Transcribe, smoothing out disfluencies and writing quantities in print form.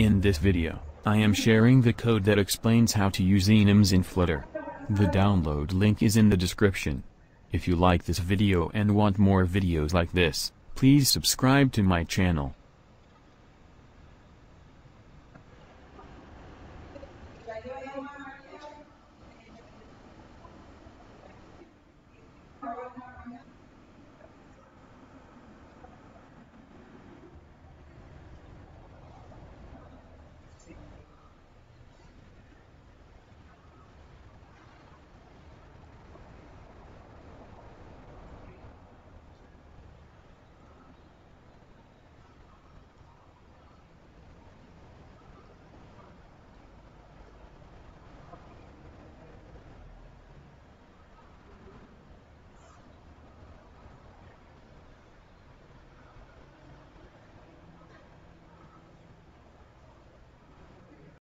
In this video, I am sharing the code that explains how to use enums in Flutter. The download link is in the description. If you like this video and want more videos like this, please subscribe to my channel.